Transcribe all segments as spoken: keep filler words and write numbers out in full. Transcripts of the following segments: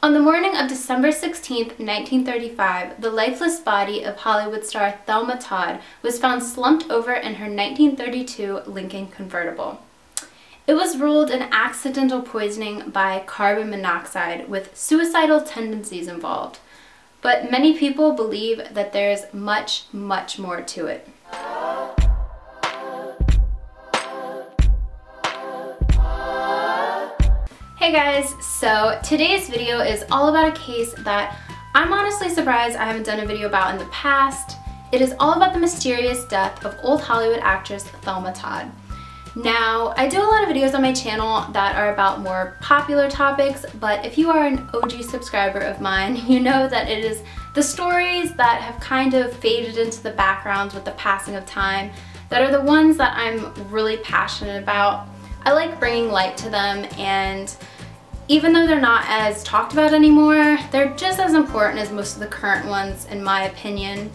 On the morning of December sixteenth, nineteen thirty-five, the lifeless body of Hollywood star Thelma Todd was found slumped over in her nineteen thirty-two Lincoln convertible. It was ruled an accidental poisoning by carbon monoxide with suicidal tendencies involved, but many people believe that there's much, much more to it. Hey guys, so today's video is all about a case that I'm honestly surprised I haven't done a video about in the past. It is all about the mysterious death of old Hollywood actress Thelma Todd. Now, I do a lot of videos on my channel that are about more popular topics, but if you are an O G subscriber of mine, you know that it is the stories that have kind of faded into the background with the passing of time that are the ones that I'm really passionate about. I like bringing light to them, and even though they're not as talked about anymore, they're just as important as most of the current ones, in my opinion.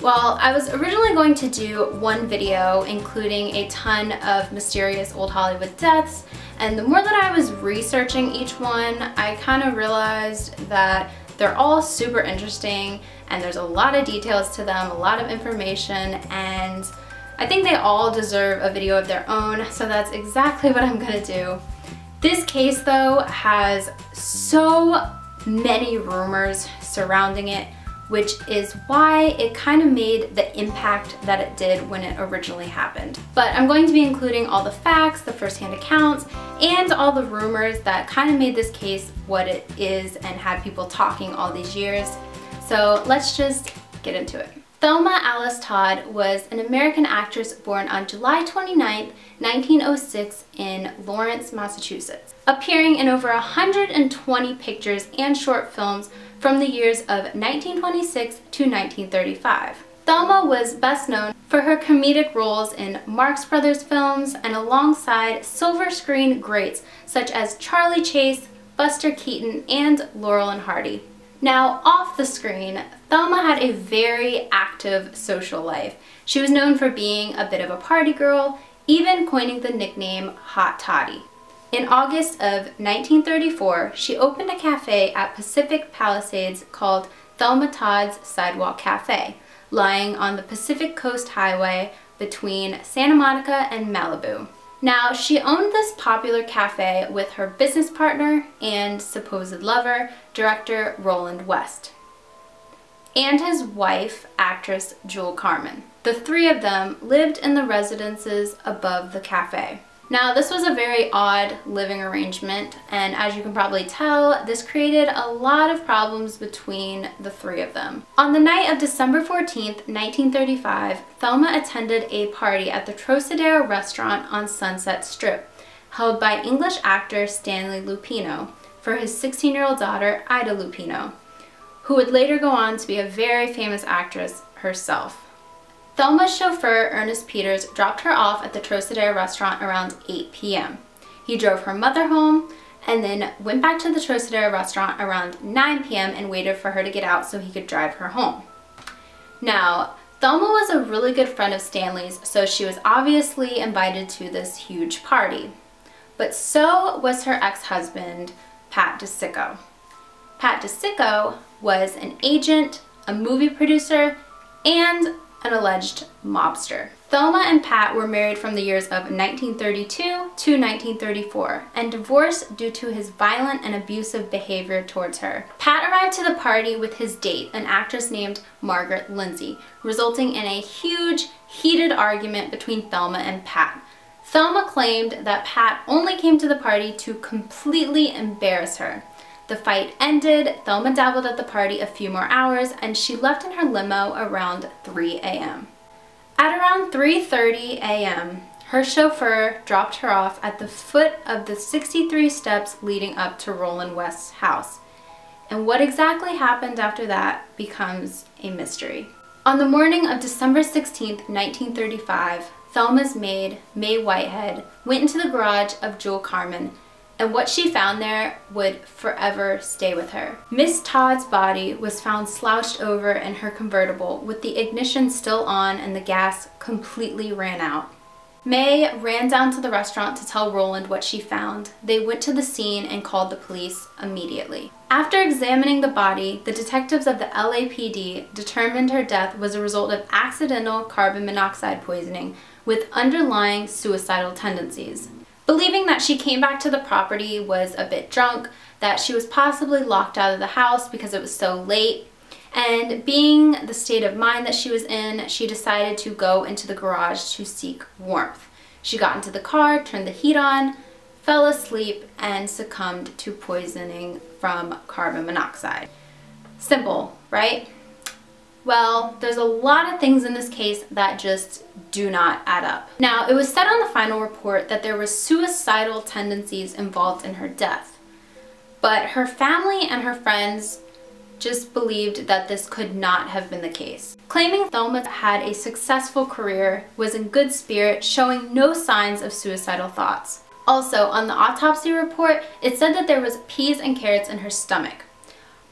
Well, I was originally going to do one video including a ton of mysterious old Hollywood deaths, and the more that I was researching each one, I kind of realized that they're all super interesting, and there's a lot of details to them, a lot of information, and I think they all deserve a video of their own, so that's exactly what I'm gonna do. This case, though, has so many rumors surrounding it, which is why it kind of made the impact that it did when it originally happened. But I'm going to be including all the facts, the firsthand accounts, and all the rumors that kind of made this case what it is and had people talking all these years. So let's just get into it. Thelma Alice Todd was an American actress born on July twenty-ninth, nineteen oh six in Lawrence, Massachusetts, appearing in over one hundred twenty pictures and short films from the years of nineteen twenty-six to nineteen thirty-five. Thelma was best known for her comedic roles in Marx Brothers films and alongside silver screen greats such as Charlie Chase, Buster Keaton, and Laurel and Hardy. Now, off the screen, Thelma had a very active social life. She was known for being a bit of a party girl, even coining the nickname Hot Toddy. In August of nineteen thirty-four, she opened a cafe at Pacific Palisades called Thelma Todd's Sidewalk Cafe, lying on the Pacific Coast Highway between Santa Monica and Malibu. Now, she owned this popular cafe with her business partner and supposed lover, director Roland West, and his wife, actress Jewel Carmen. The three of them lived in the residences above the cafe. Now, this was a very odd living arrangement, and as you can probably tell, this created a lot of problems between the three of them. On the night of December fourteenth, nineteen thirty-five, Thelma attended a party at the Trocadero restaurant on Sunset Strip, held by English actor Stanley Lupino for his sixteen-year-old daughter, Ida Lupino, who would later go on to be a very famous actress herself. Thelma's chauffeur, Ernest Peters, dropped her off at the Trocadero restaurant around eight p m He drove her mother home and then went back to the Trocadero restaurant around nine p m and waited for her to get out so he could drive her home. Now, Thelma was a really good friend of Stanley's, so she was obviously invited to this huge party. But so was her ex-husband, Pat DiCicco. Pat DiCicco was an agent, a movie producer, and an alleged mobster. Thelma and Pat were married from the years of nineteen thirty-two to nineteen thirty-four and divorced due to his violent and abusive behavior towards her. Pat arrived to the party with his date, an actress named Margaret Lindsay, resulting in a huge, heated argument between Thelma and Pat. Thelma claimed that Pat only came to the party to completely embarrass her. The fight ended, Thelma dabbled at the party a few more hours, and she left in her limo around three a m At around three thirty a m, her chauffeur dropped her off at the foot of the sixty-three steps leading up to Roland West's house. And what exactly happened after that becomes a mystery. On the morning of December sixteenth, nineteen thirty-five, Thelma's maid, Mae Whitehead, went into the garage of Jewel Carmen, and what she found there would forever stay with her. Miss Todd's body was found slouched over in her convertible with the ignition still on and the gas completely ran out. Mae ran down to the restaurant to tell Roland what she found. They went to the scene and called the police immediately. After examining the body, the detectives of the L A P D determined her death was a result of accidental carbon monoxide poisoning with underlying suicidal tendencies. Believing that she came back to the property was a bit drunk, that she was possibly locked out of the house because it was so late, and being the state of mind that she was in, she decided to go into the garage to seek warmth. She got into the car, turned the heat on, fell asleep, and succumbed to poisoning from carbon monoxide. Simple, right? Well, there's a lot of things in this case that just do not add up. Now, it was said on the final report that there were suicidal tendencies involved in her death, but her family and her friends just believed that this could not have been the case. Claiming Thelma had a successful career, was in good spirit, showing no signs of suicidal thoughts. Also, on the autopsy report, it said that there was peas and carrots in her stomach.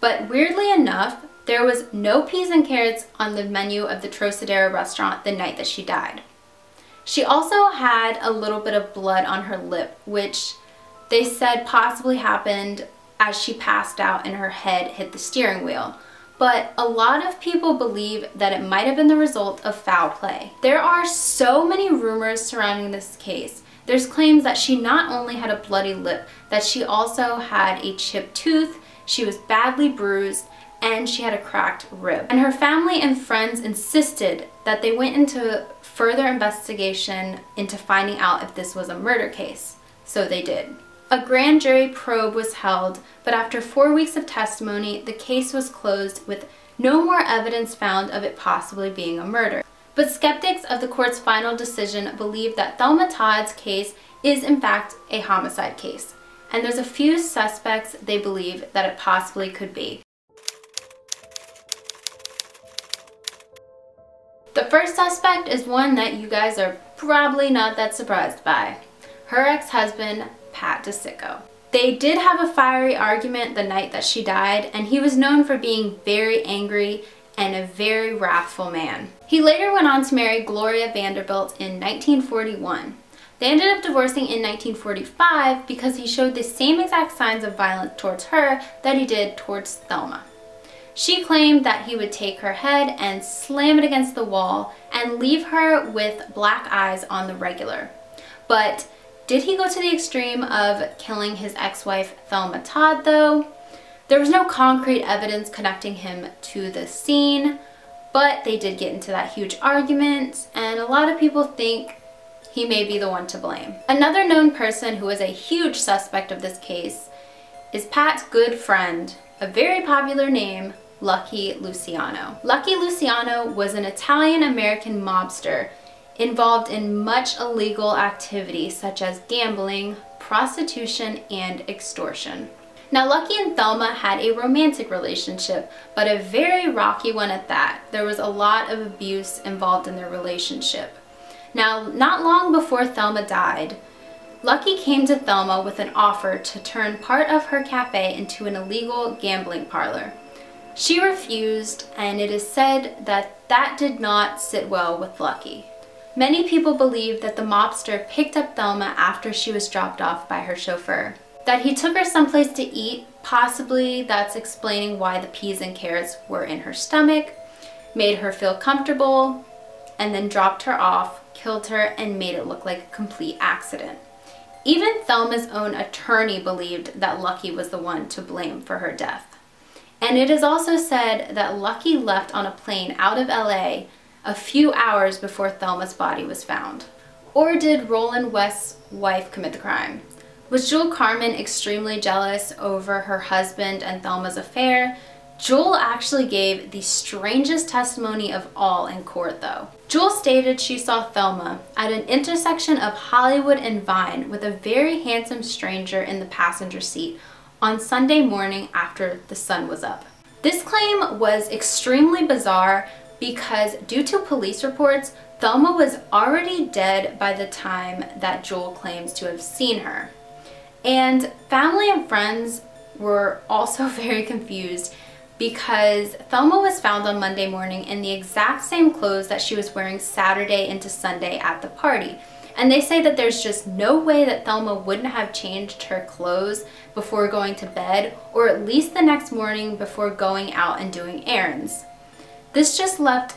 But weirdly enough, there was no peas and carrots on the menu of the Trocadero restaurant the night that she died. She also had a little bit of blood on her lip, which they said possibly happened as she passed out and her head hit the steering wheel. But a lot of people believe that it might have been the result of foul play. There are so many rumors surrounding this case. There's claims that she not only had a bloody lip, that she also had a chipped tooth, she was badly bruised, and she had a cracked rib. And her family and friends insisted that they went into further investigation into finding out if this was a murder case. So they did. A grand jury probe was held, but after four weeks of testimony, the case was closed with no more evidence found of it possibly being a murder. But skeptics of the court's final decision believe that Thelma Todd's case is in fact a homicide case, and there's a few suspects they believe that it possibly could be. The first suspect is one that you guys are probably not that surprised by. Her ex-husband, Pat DiCicco. They did have a fiery argument the night that she died, and he was known for being very angry and a very wrathful man. He later went on to marry Gloria Vanderbilt in nineteen forty-one. They ended up divorcing in nineteen forty-five because he showed the same exact signs of violence towards her that he did towards Thelma. She claimed that he would take her head and slam it against the wall and leave her with black eyes on the regular. But did he go to the extreme of killing his ex-wife Thelma Todd though? There was no concrete evidence connecting him to the scene, but they did get into that huge argument, and a lot of people think he may be the one to blame. Another known person who was a huge suspect of this case is Pat's good friend, a very popular name, Lucky Luciano. Lucky Luciano was an Italian-American mobster involved in much illegal activity such as gambling, prostitution, and extortion. Now, Lucky and Thelma had a romantic relationship, but a very rocky one at that. There was a lot of abuse involved in their relationship. Now, not long before Thelma died, Lucky came to Thelma with an offer to turn part of her cafe into an illegal gambling parlor. She refused, and it is said that that did not sit well with Lucky. Many people believe that the mobster picked up Thelma after she was dropped off by her chauffeur, that he took her someplace to eat, possibly that's explaining why the peas and carrots were in her stomach, made her feel comfortable, and then dropped her off, killed her, and made it look like a complete accident. Even Thelma's own attorney believed that Lucky was the one to blame for her death. And it is also said that Lucky left on a plane out of L A a few hours before Thelma's body was found. Or did Roland West's wife commit the crime? Was Jewel Carmen extremely jealous over her husband and Thelma's affair? Jewel actually gave the strangest testimony of all in court though. Jewel stated she saw Thelma at an intersection of Hollywood and Vine with a very handsome stranger in the passenger seat on Sunday morning after the sun was up. This claim was extremely bizarre because due to police reports, Thelma was already dead by the time that Jewel claims to have seen her. And family and friends were also very confused because Thelma was found on Monday morning in the exact same clothes that she was wearing Saturday into Sunday at the party, And they say that there's just no way that Thelma wouldn't have changed her clothes before going to bed, or at least the next morning before going out and doing errands. This just left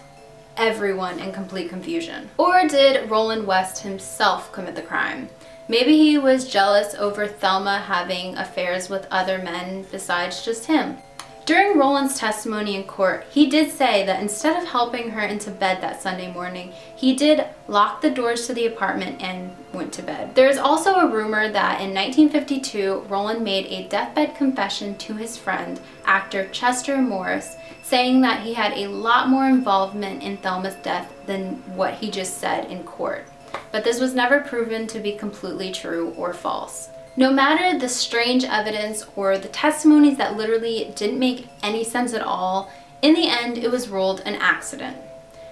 everyone in complete confusion. Or did Roland West himself commit the crime? Maybe he was jealous over Thelma having affairs with other men besides just him. During Roland's testimony in court, he did say that instead of helping her into bed that Sunday morning, he did lock the doors to the apartment and went to bed. There is also a rumor that in nineteen fifty-two, Roland made a deathbed confession to his friend, actor Chester Morris, saying that he had a lot more involvement in Thelma's death than what he just said in court. But this was never proven to be completely true or false. No matter the strange evidence or the testimonies that literally didn't make any sense at all, in the end it was ruled an accident.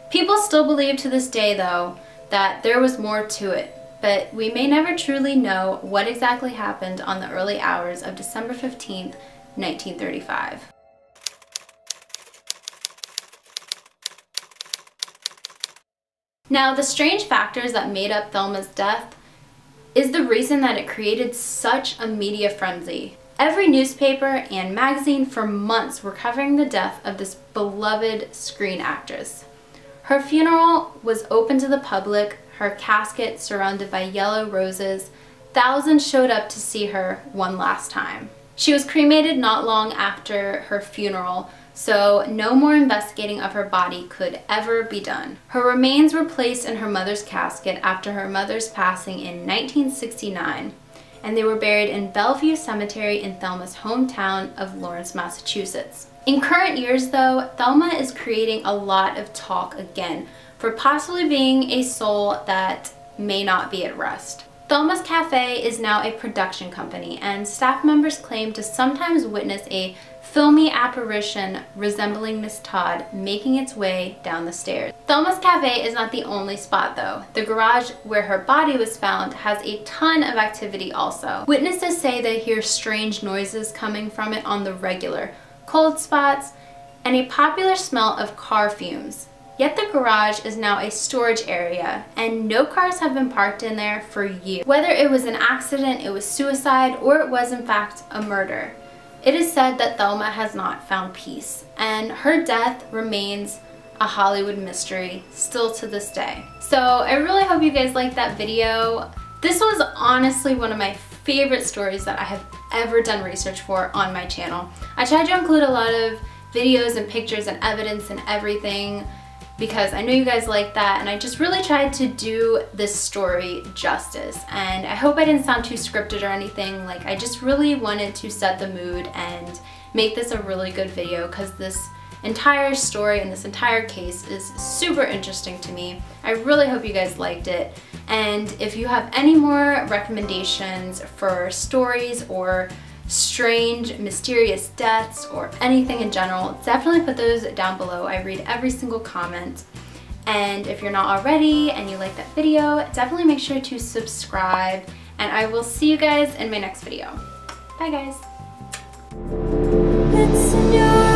People still believe to this day though that there was more to it, but we may never truly know what exactly happened on the early hours of December fifteenth, nineteen thirty-five. Now, the strange factors that made up Thelma's death is the reason that it created such a media frenzy. Every newspaper and magazine for months were covering the death of this beloved screen actress. Her funeral was open to the public, her casket surrounded by yellow roses. Thousands showed up to see her one last time. She was cremated not long after her funeral, so no more investigating of her body could ever be done. Her remains were placed in her mother's casket after her mother's passing in nineteen sixty-nine, and they were buried in Bellevue Cemetery in Thelma's hometown of Lawrence, Massachusetts. In current years though, Thelma is creating a lot of talk again for possibly being a soul that may not be at rest. Thelma's Cafe is now a production company, and staff members claim to sometimes witness a filmy apparition resembling Miss Todd making its way down the stairs. Thelma's Cafe is not the only spot though. The garage where her body was found has a ton of activity also. Witnesses say they hear strange noises coming from it on the regular, cold spots, and a popular smell of car fumes. Yet the garage is now a storage area, and no cars have been parked in there for years. Whether it was an accident, it was suicide, or it was in fact a murder, it is said that Thelma has not found peace, and her death remains a Hollywood mystery still to this day. So I really hope you guys liked that video. This was honestly one of my favorite stories that I have ever done research for on my channel. I tried to include a lot of videos and pictures and evidence and everything, because I know you guys like that, and I just really tried to do this story justice. And I hope I didn't sound too scripted or anything. Like, I just really wanted to set the mood and make this a really good video, because this entire story and this entire case is super interesting to me. I really hope you guys liked it. And if you have any more recommendations for stories or strange, mysterious deaths, or anything in general, definitely put those down below. I read every single comment. And if you're not already and you like that video, definitely make sure to subscribe, and I will see you guys in my next video. Bye guys.